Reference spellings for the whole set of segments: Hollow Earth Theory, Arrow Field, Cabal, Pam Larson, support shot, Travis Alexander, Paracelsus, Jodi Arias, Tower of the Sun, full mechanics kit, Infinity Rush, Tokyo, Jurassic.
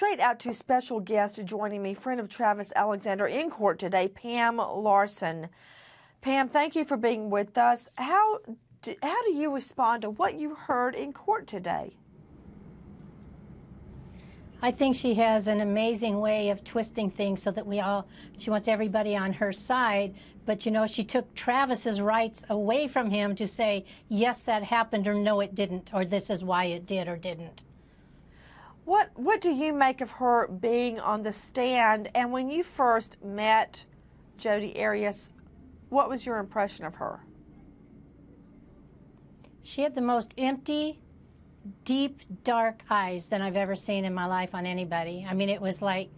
straight out to special guest joining me, friend of Travis Alexander in court today, Pam Larson. Pam, thank you for being with us. How do you respond to what you heard in court today? I think she has an amazing way of twisting things so that she wants everybody on her side. But, you know, she took Travis's rights away from him to say, yes, that happened, or no, it didn't, or this is why it did or didn't. What do you make of her being on the stand? And when you first met Jodi Arias, what was your impression of her? She had the most empty, deep, dark eyes than I've ever seen in my life on anybody. I mean, it was like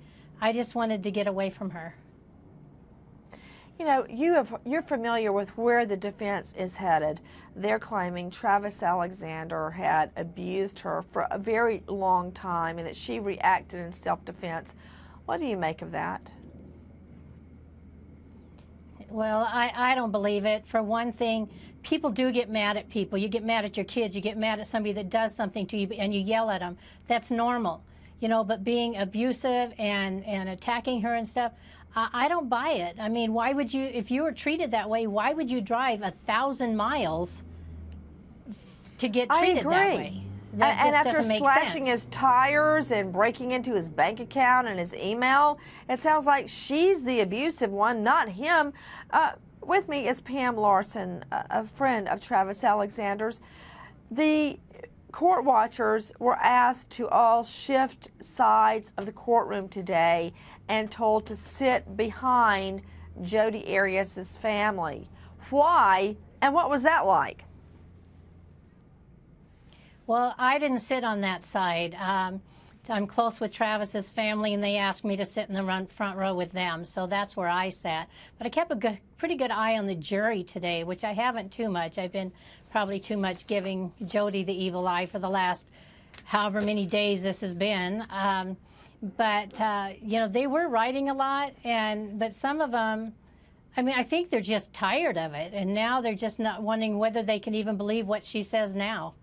I just wanted to get away from her. You know, you're familiar with where the defense is headed. They're claiming Travis Alexander had abused her for a very long time and that she reacted in self-defense. What do you make of that? Well, I don't believe it. For one thing, people do get mad at people. You get mad at your kids. You get mad at somebody that does something to you, and you yell at them. That's normal, you know, but being abusive and attacking her and stuff, I don't buy it. I mean, why would you, if you were treated that way, why would you drive 1,000 miles to get treated that way? That and after slashing his tires and breaking into his bank account and his email, it sounds like she's the abusive one, not him. With me is Pam Larson, a friend of Travis Alexander's. The court watchers were asked to all shift sides of the courtroom today and told to sit behind Jodi Arias' family. Why, and what was that like? Well, I didn't sit on that side. I'm close with Travis's family, and they asked me to sit in the front row with them, so that's where I sat. But I kept a pretty good eye on the jury today, which I haven't too much. I've been probably too much giving Jodi the evil eye for the last however many days this has been. You know, they were writing a lot, but some of them, I mean, I think they're just tired of it, and now they're just not wondering whether they can even believe what she says now.